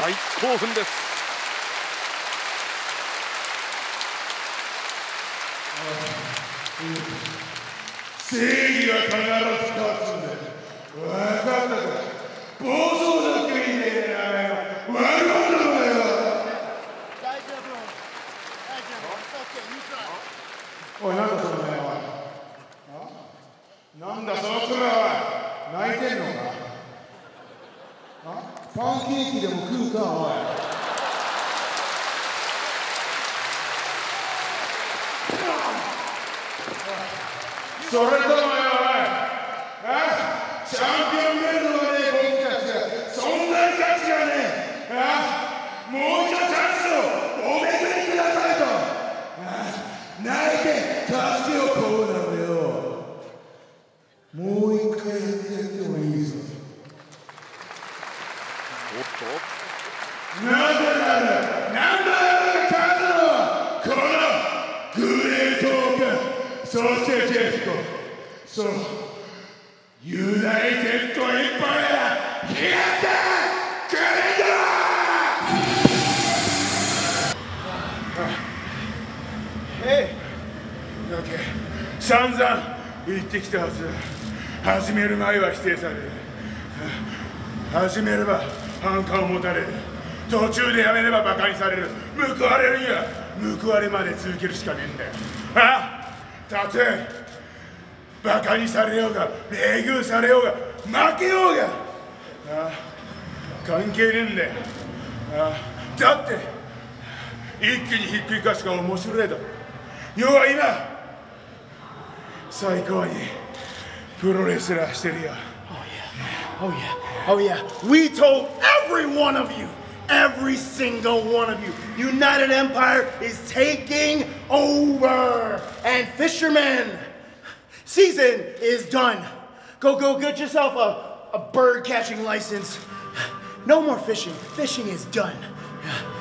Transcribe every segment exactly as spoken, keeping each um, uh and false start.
大興奮です。 正義は必ず勝つんだ。分かったか。暴走族にねえな。悪者だよ。大丈夫。大丈夫。おい、なんだその目は。なんだその空は。泣いてんのか。パンケーキでも食うか、おい。 それともよ、あチャンピオンベルトはねえ、僕たちがそんな価値がねえ、あもう一度チャンスをおめでくださいと、あ泣いて助けをこうなんだよ、もう一回やってやってもいいぞ。おっとなぜなら、なんだよ、勝つのはこのグレートオーカン。 そしてジェフとそのユナイテッドエンパイア開いてくれよ。ええだって散々言ってきたはずだ。始める前は否定される。始めれば反感を持たれる。途中でやめれば馬鹿にされる。報われるには報われまで続けるしかねえんだよ。ああ たとえバカにされようが冷遇されようが負けようがあ関係ねえんだよ。あだって一気にひっくり返すが面白いだろ。要は今最高にプロレスラーしてるよ。 Oh yeah, oh yeah, oh yeah. We told every one of you, every single one of you, United Empire is taking over. And Fisherman, season is done. Go, go, get yourself a, a bird catching license. No more fishing. Fishing is done.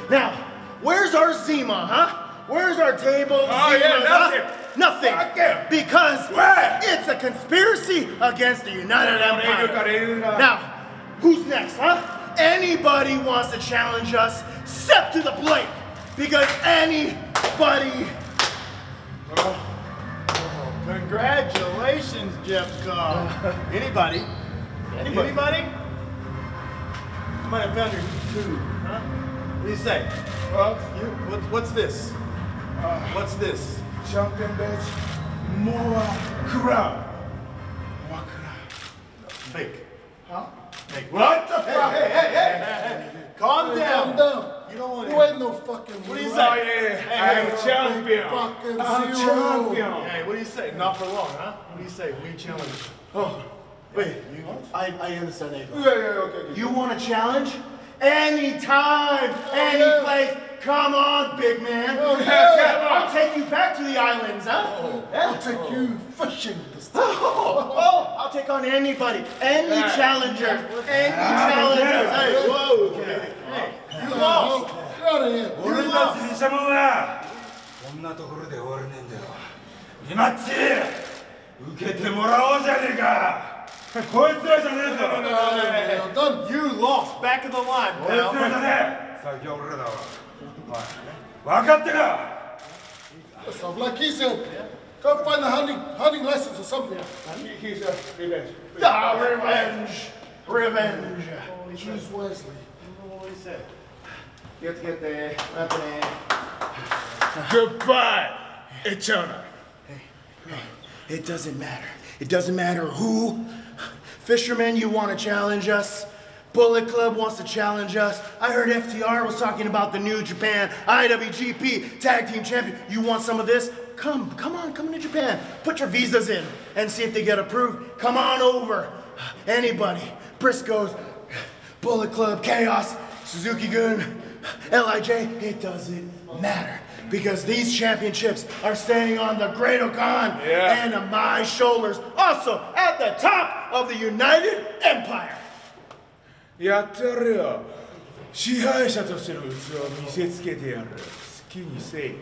Now, where's our Zima, huh? Where's our table? Oh, Zima, yeah, nothing. Huh? Nothing. Fuck because where? It's a conspiracy against the United Empire. Now, who's next, huh? Anybody wants to challenge us, step to the plate, because anybody. Oh. Oh. Congratulations, Jeff Cobb. Anybody? Anybody? Anybody? You might have found your food, huh? What do you say? Well, you. What, what's this? Uh, what's this? Champion bitch, Mora Kurah. Mora Kurah. Fake. Huh? Hey, what the fuck? Hey, hey, hey, hey! Calm down. Calm down. You don't want to. ain't no fucking. What do you say? Oh, yeah. Hey, I'm champion. Fucking I'm champion. Hey, what do you say? Not for long, huh? What do you say? We challenge. Oh, wait. You what? I I understand that. Yeah, yeah, okay. okay. You want a challenge? Anytime, oh, any yeah. place. Come on, big man. Oh, yeah, yeah. I'll take you back to the islands, huh? Oh, yeah. I'll take you fishing. Oh, oh, I'll take on anybody, any yeah. challenger, any ah, challenger. Yeah. Hey, whoa, okay. hey, you lost. Get out of here. You lost. You lost. こんなところで終われねえんだよ。リマッチ受けてもらおうじゃねえか。こいつらじゃねえぞ。Done. You lost. Back of the line. こいつらじゃねえ。先は俺らだわ。分かってか。So lucky so. Go find a hunting, hunting license or something. Yeah. He's a revenge. Ah, revenge! Revenge! Chief Wesley. What is that? Get, get there. Goodbye, Eternal. Hey, hey, it doesn't matter. It doesn't matter who. Fisherman, you want to challenge us? Bullet Club wants to challenge us. I heard F T R was talking about the new Japan I W G P Tag Team Champion. You want some of this? Come, come on, come to Japan. Put your visas in and see if they get approved. Come on over. Anybody. Briscoes, Bullet Club, Chaos, Suzuki-Gun, L I J. It doesn't matter. because these championships are staying on the Great-O-Khan yeah. and on my shoulders. Also at the top of the United Empire. Yattaru. Shihai-sha to shiro uchi o mise tsukete yaru. Suki ni sei.